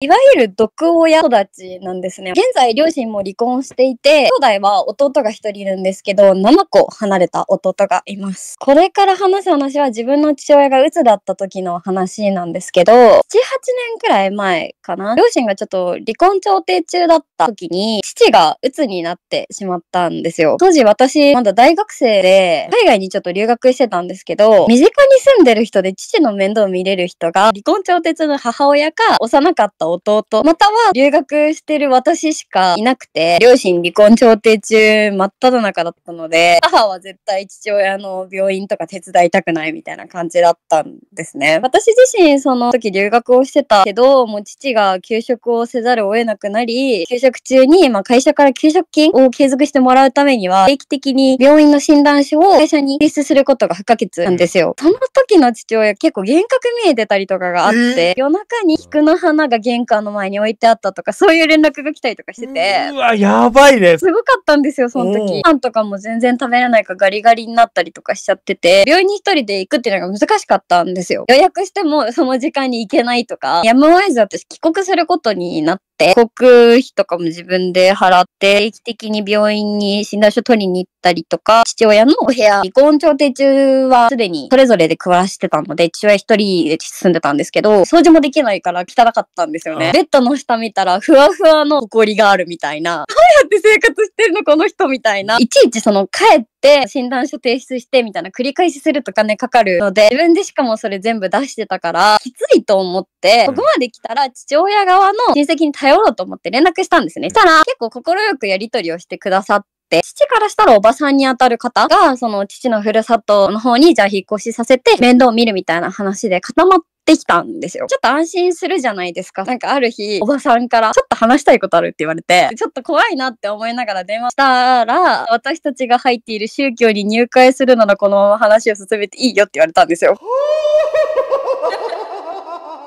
いわゆる毒親育ちなんですね。現在両親も離婚していて、兄弟は弟が一人いるんですけど、7個離れた弟がいます。これから話す話は自分の父親が鬱だった時の話なんですけど、7、8年くらい前かな。両親がちょっと離婚調停中だった時に、父が鬱になってしまったんですよ。当時私まだ大学生で、海外にちょっと留学してたんですけど、身近に住んでる人で父の面倒を見れる人が、離婚調停中の母親か幼かった弟、または留学してる私しかいなくて、両親離婚調停中真っ只中だったので、母は絶対父親の病院とか手伝いたくないみたいな感じだったんですね。私自身その時留学をしてたけど、もう父が休職をせざるを得なくなり、休職中に会社から休職金を継続してもらうためには、定期的に病院の診断書を会社に提出することが不可欠なんですよ。その時の父親結構幻覚見えてたりとかがあって、夜中に菊の花が玄関の前に置いてあったとか、そういう連絡が来たりとかしてて。うわ、やばいね。すごかったんですよ、その時。パンとかも全然食べれないからガリガリになったりとかしちゃってて、病院に一人で行くっていうのが難しかったんですよ。予約してもその時間に行けないとか、やむを得ず私帰国することになって、帰国費とかも自分で払って、定期的に病院に診断書取りに行ったりとか、父親のお部屋、離婚調停中はすでにそれぞれで暮らしてたので、父親一人で住んでたんですけど、掃除もできないから汚かったんですよね。ベッドの下見たら、ふわふわの埃があるみたいな。どうやって生活してるのこの人みたいな。いちいち帰って診断書提出してみたいな繰り返しすると金かかるので、自分でしかもそれ全部出してたから、きついと思って、ここまで来たら父親側の親戚に頼ろうと思って連絡したんですね。したら、結構快くやり取りをしてくださって、父からしたらおばさんにあたる方が、その父のふるさとの方にじゃあ引っ越しさせて面倒を見るみたいな話で固まってきたんですよ。ちょっと安心するじゃないですか。ある日、おばさんからちょっと話したいことあるって言われて、ちょっと怖いなって思いながら電話したら、私たちが入っている宗教に入会するならこの話を進めていいよって言われたんですよ。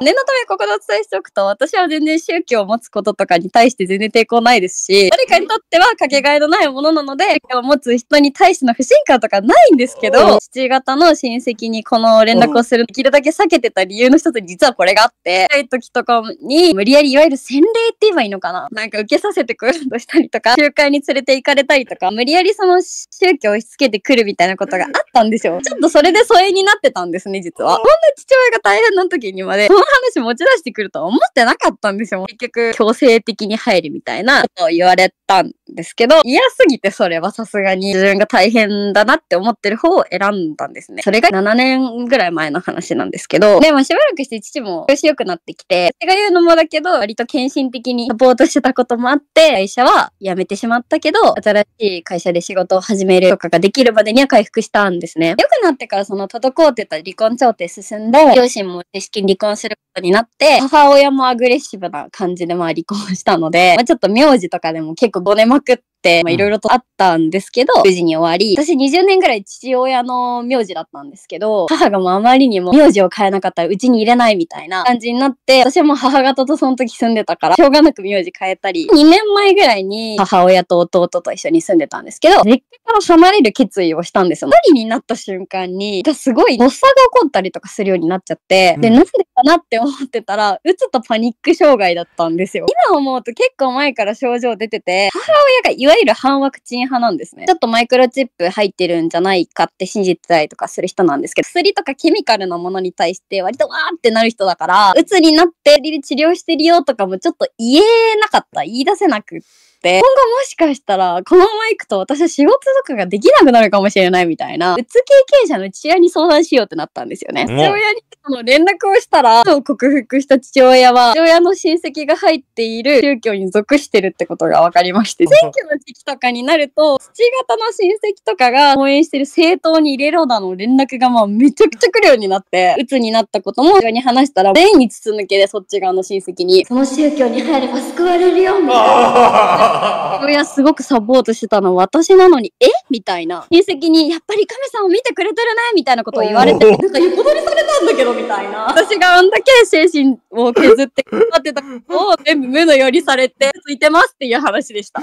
念のためここでお伝えしておくと、私は全然宗教を持つこととかに対して全然抵抗ないですし、誰かにとってはかけがえのないものなので、宗教を持つ人に対しての不信感とかないんですけど、父方の親戚にこの連絡をするのできるだけ避けてた理由の一つに実はこれがあって、そういう時とかに無理やりいわゆる洗礼って言えばいいのかな、受けさせてくるとしたりとか、教会に連れて行かれたりとか、無理やりその宗教を押し付けてくるみたいなことがあったんですよ。ちょっとそれで疎遠になってたんですね、実は。こんな父親が大変な時にまで、話持ち出してくるとは思ってなかったんですよ。結局、強制的に入るみたいなことを言われたんですけど、嫌すぎてそれはさすがに自分が大変だなって思ってる方を選んだんですね。それが7年ぐらい前の話なんですけど、で、しばらくして父も調子良くなってきて、私が言うのもだけど、割と献身的にサポートしてたこともあって、会社は辞めてしまったけど、新しい会社で仕事を始めるとかができるまでには回復したんですね。良くなってから滞ってた離婚調停進んで、両親も正式に離婚することになって、母親もアグレッシブな感じで離婚したので、ちょっと名字とかでも結構ごねまくって、いろいろとあったんですけど、無事に終わり、私20年ぐらい父親の名字だったんですけど、母がもうあまりにも名字を変えなかったらうちに入れないみたいな感じになって、私はもう母方とその時住んでたから、しょうがなく名字変えたり、2年前ぐらいに母親と弟と一緒に住んでたんですけど、実家から離れる決意をしたんですよ。一人になった瞬間に、すごい発作が起こったりとかするようになっちゃって、で、なぜかなって思ってたら、うつとパニック障害だったんですよ。今思うと結構前から症状出てて、母親がいわゆる反ワクチン派なんですね。ちょっとマイクロチップ入ってるんじゃないかって信じてたりとかする人なんですけど、薬とかケミカルなものに対して割とわーってなる人だから、うつになって治療してるよとかもちょっと言えなかった。言い出せなくって。今後もしかしたら、このまま行くと私は仕事とかができなくなるかもしれないみたいな、うつ経験者の父親に相談しようってなったんですよね。父親に連絡をしたら、克服した父親は、父親の親戚が入っている宗教に属してるってことが分かりまして、選挙の時期とかになると、父方の親戚とかが応援してる政党に入れろだの連絡がめちゃくちゃ来るようになって、鬱になったことも父親に話したら、全員に筒抜けでそっち側の親戚に、その宗教に入れば救われるよ、みたいな。父親すごくサポートしてたの私なのに、えみたいな。親戚に、やっぱりカメさんを見てくれてるねみたいなことを言われて、横取りされたんだけど、みたいな。私があんだけ精神を削って頑張ってたことを全部無のよりされて、ついてますっていう話でした。